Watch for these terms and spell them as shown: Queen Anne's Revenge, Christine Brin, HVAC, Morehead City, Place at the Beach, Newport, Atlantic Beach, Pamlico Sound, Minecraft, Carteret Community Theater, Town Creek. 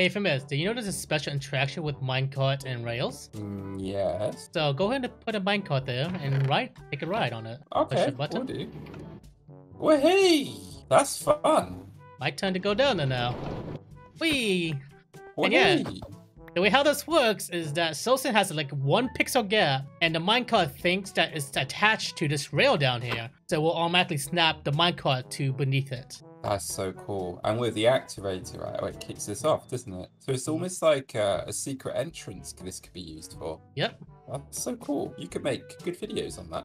Hey, Famous, do you know there's a special interaction with minecart and rails? Yes. So go ahead and put a minecart there and take a ride on it. Okay, push the button. Will do. Well, hey, that's fun. My turn to go down there now. Whee! Well, hey. The way how this works is that Sosin has like 1 pixel gap and the minecart thinks that it's attached to this rail down here. So it will automatically snap the minecart to beneath it. That's so cool. And with the activator, right, it kicks this off, doesn't it? So it's almost like a secret entrance this could be used for. Yep. That's so cool. You could make good videos on that.